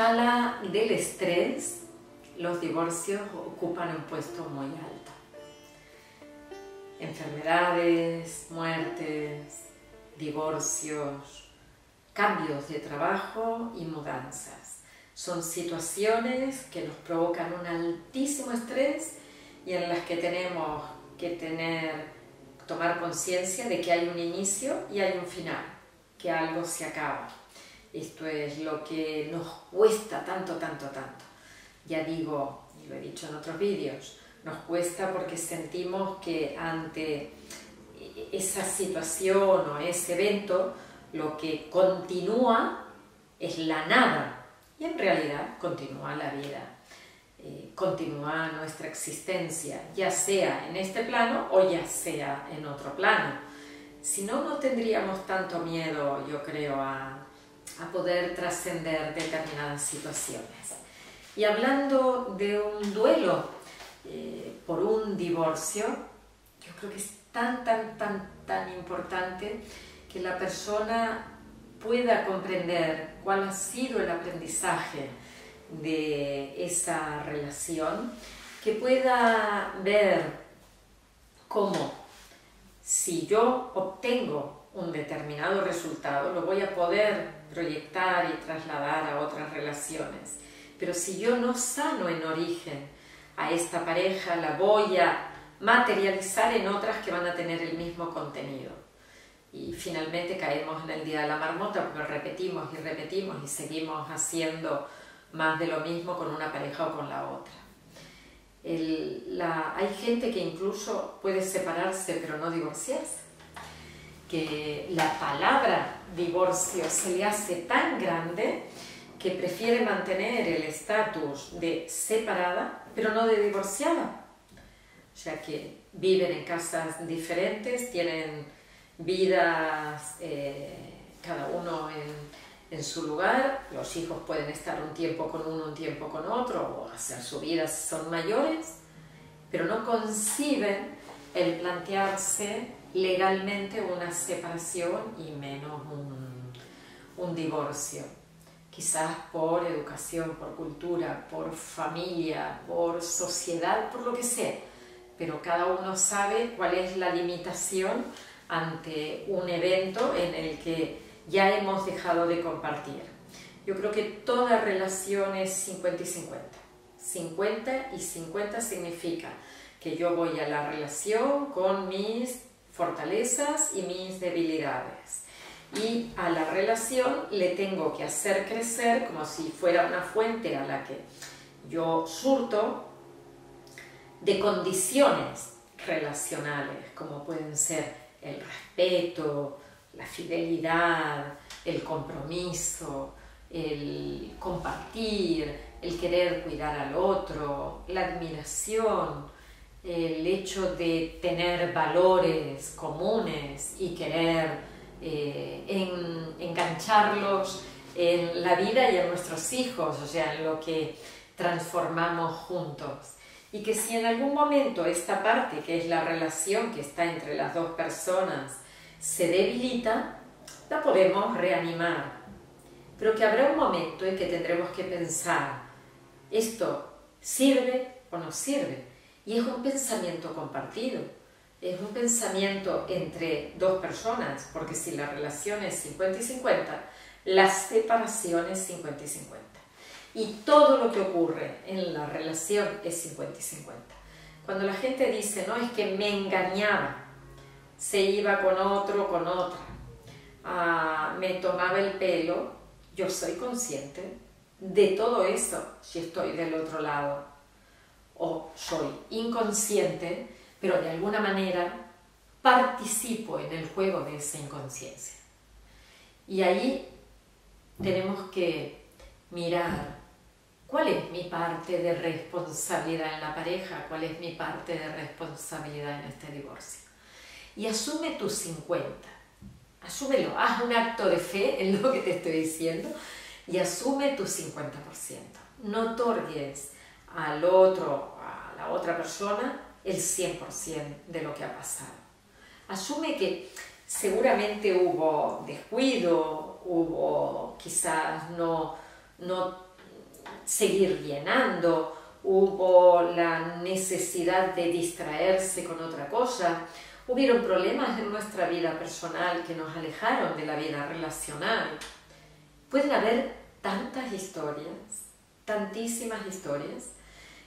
escala del estrés, los divorcios ocupan un puesto muy alto. Enfermedades, muertes, divorcios, cambios de trabajo y mudanzas. Son situaciones que nos provocan un altísimo estrés y en las que tenemos que tomar conciencia de que hay un inicio y hay un final, que algo se acaba. Esto es lo que nos cuesta tanto. Ya digo, y lo he dicho en otros vídeos, nos cuesta porque sentimos que ante esa situación o ese evento lo que continúa es la nada, y en realidad continúa la vida, continúa nuestra existencia, ya sea en este plano o ya sea en otro plano. Si no, no tendríamos tanto miedo, yo creo, a poder trascender determinadas situaciones. Y hablando de un duelo por un divorcio, yo creo que es tan importante que la persona pueda comprender cuál ha sido el aprendizaje de esa relación, que pueda ver cómo, si yo obtengo un determinado resultado, lo voy a poder proyectar y trasladar a otras relaciones. Pero si yo no sano en origen a esta pareja, la voy a materializar en otras que van a tener el mismo contenido. Y finalmente caemos en el día de la marmota, porque repetimos y repetimos y seguimos haciendo más de lo mismo con una pareja o con la otra. Hay gente que incluso puede separarse pero no divorciarse, que la palabra divorcio se le hace tan grande que prefiere mantener el estatus de separada pero no de divorciada. O sea que viven en casas diferentes, tienen vidas cada uno en su lugar, los hijos pueden estar un tiempo con uno, un tiempo con otro, o hacer su vida si son mayores, pero no conciben el plantearse legalmente una separación y menos un divorcio. Quizás por educación, por cultura, por familia, por sociedad, por lo que sea, pero cada uno sabe cuál es la limitación ante un evento en el que ya hemos dejado de compartir. Yo creo que toda relación es 50 y 50. 50 y 50 significa que yo voy a la relación con mis fortalezas y mis debilidades. Y a la relación le tengo que hacer crecer como si fuera una fuente a la que yo surto de condiciones relacionales, como pueden ser el respeto, la fidelidad, el compromiso, el compartir, el querer cuidar al otro, la admiración, el hecho de tener valores comunes y querer engancharlos en la vida y en nuestros hijos, o sea, en lo que transformamos juntos. Y que si en algún momento esta parte, que es la relación que está entre las dos personas, se debilita, la podemos reanimar. Pero que habrá un momento en que tendremos que pensar, ¿esto sirve o no sirve? Y es un pensamiento compartido, es un pensamiento entre dos personas, porque si la relación es 50 y 50, la separación es 50 y 50. Y todo lo que ocurre en la relación es 50 y 50. Cuando la gente dice, no, es que me engañaba, se iba con otro, con otra, me tomaba el pelo, yo soy consciente de todo eso si estoy del otro lado, o soy inconsciente, pero de alguna manera participo en el juego de esa inconsciencia. Y ahí tenemos que mirar cuál es mi parte de responsabilidad en la pareja, cuál es mi parte de responsabilidad en este divorcio. Y asume tus 50, asúmelo, haz un acto de fe en lo que te estoy diciendo y asume tus 50%. No otorgues al otro, a la otra persona, el 100% de lo que ha pasado. Asume que seguramente hubo descuido, hubo quizás no seguir llenando, hubo la necesidad de distraerse con otra cosa, hubieron problemas en nuestra vida personal que nos alejaron de la vida relacional. Pueden haber tantas historias, tantísimas historias,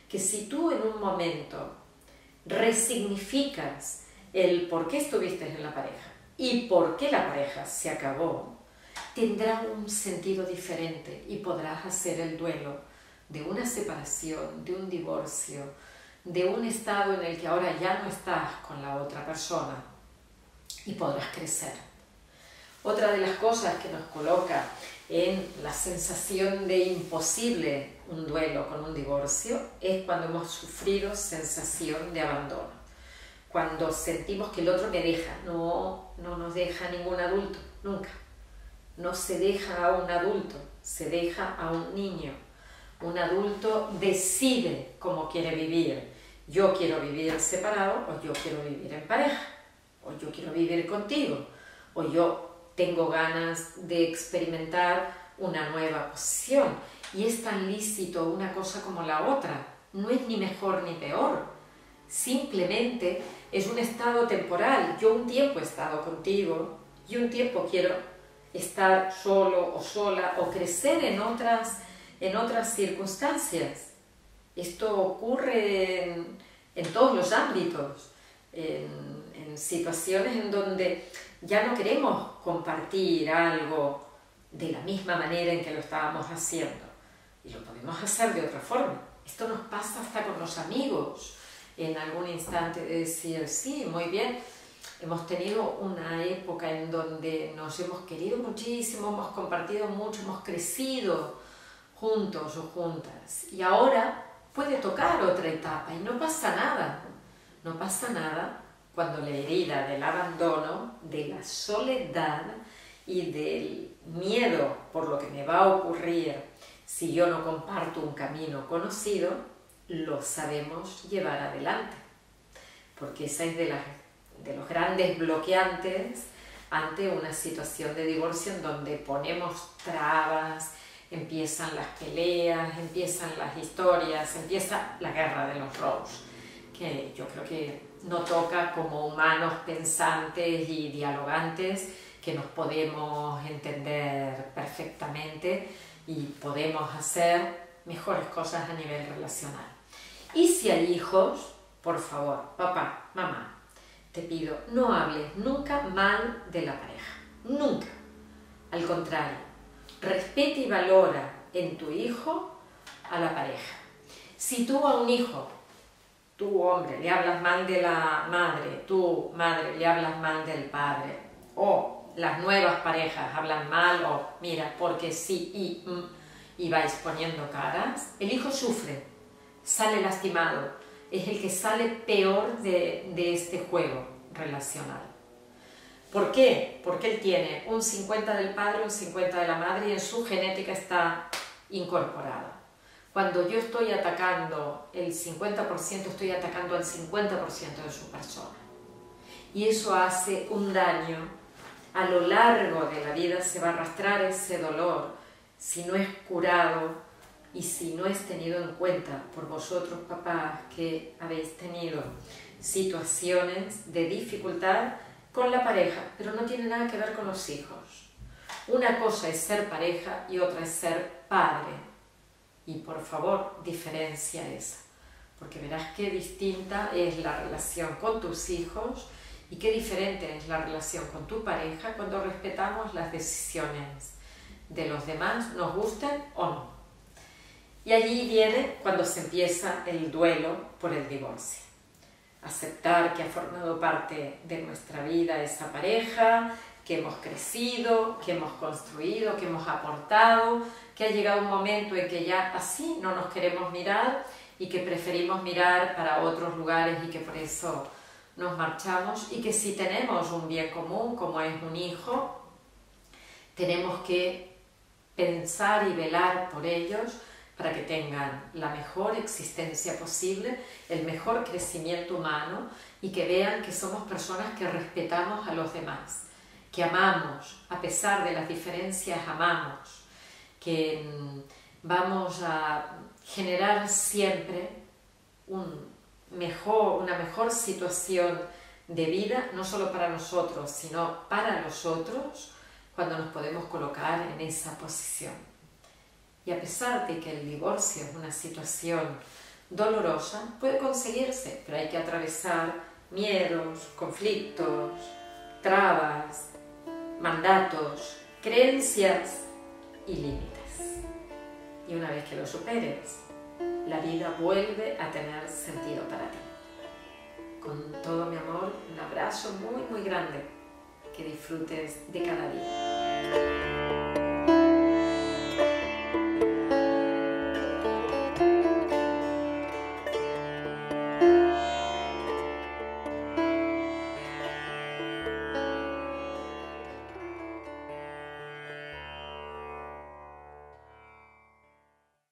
que si tú en un momento resignificas el por qué estuviste en la pareja y por qué la pareja se acabó, tendrá un sentido diferente y podrás hacer el duelo de una separación, de un divorcio, de un estado en el que ahora ya no estás con la otra persona, y podrás crecer. Otra de las cosas que nos coloca en la sensación de imposible un duelo con un divorcio es cuando hemos sufrido sensación de abandono. Cuando sentimos que el otro me deja, no nos deja ningún adulto, nunca. No se deja a un adulto, se deja a un niño. Un adulto decide cómo quiere vivir. Yo quiero vivir separado, o yo quiero vivir en pareja, o yo quiero vivir contigo, o yo tengo ganas de experimentar una nueva opción. Y es tan lícito una cosa como la otra, no es ni mejor ni peor, simplemente es un estado temporal. Yo un tiempo he estado contigo y un tiempo quiero estar solo o sola, o crecer en otras circunstancias. Esto ocurre en todos los ámbitos, en situaciones en donde ya no queremos compartir algo de la misma manera en que lo estábamos haciendo, y lo podemos hacer de otra forma. Esto nos pasa hasta con los amigos, en algún instante de decir, sí, muy bien, hemos tenido una época en donde nos hemos querido muchísimo, hemos compartido mucho, hemos crecido juntos o juntas, y ahora puede tocar otra etapa y no pasa nada. No pasa nada cuando la herida del abandono, de la soledad y del miedo por lo que me va a ocurrir si yo no comparto un camino conocido, lo sabemos llevar adelante, porque esa es de los grandes bloqueantes ante una situación de divorcio, en donde ponemos trabas, empiezan las peleas, empiezan las historias, empieza la guerra de los roles, que yo creo que no toca como humanos pensantes y dialogantes, que nos podemos entender perfectamente y podemos hacer mejores cosas a nivel relacional. Y si hay hijos, por favor, papá, mamá, te pido, no hables nunca mal de la pareja, nunca. Al contrario, respeta y valora en tu hijo a la pareja. Si tú a un hijo, tú hombre, le hablas mal de la madre, tú madre, le hablas mal del padre, o las nuevas parejas hablan mal, o mira, porque sí y vais poniendo caras, el hijo sufre, sale lastimado, es el que sale peor de este juego relacional. ¿Por qué? Porque él tiene un 50 del padre, un 50 de la madre, y en su genética está incorporada. Cuando yo estoy atacando el 50%, estoy atacando al 50% de su persona. Y eso hace un daño. A lo largo de la vida se va a arrastrar ese dolor, si no es curado y si no es tenido en cuenta por vosotros, papás, que habéis tenido situaciones de dificultad con la pareja, pero no tiene nada que ver con los hijos. Una cosa es ser pareja y otra es ser padre. Y por favor, diferencia esa, porque verás qué distinta es la relación con tus hijos y qué diferente es la relación con tu pareja cuando respetamos las decisiones de los demás, nos gusten o no. Y allí viene cuando se empieza el duelo por el divorcio. Aceptar que ha formado parte de nuestra vida esa pareja, que hemos crecido, que hemos construido, que hemos aportado, que ha llegado un momento en que ya así no nos queremos mirar y que preferimos mirar para otros lugares, y que por eso nos marchamos, y que si tenemos un bien común como es un hijo, tenemos que pensar y velar por ellos para que tengan la mejor existencia posible, el mejor crecimiento humano, y que vean que somos personas que respetamos a los demás, que amamos, a pesar de las diferencias amamos, que vamos a generar siempre una mejor situación de vida, no solo para nosotros, sino para los otros, cuando nos podemos colocar en esa posición. Y a pesar de que el divorcio es una situación dolorosa, puede conseguirse, pero hay que atravesar miedos, conflictos, trabas, mandatos, creencias y límites. Y una vez que lo superes, la vida vuelve a tener sentido para ti. Con todo mi amor, un abrazo muy, muy grande. Que disfrutes de cada día.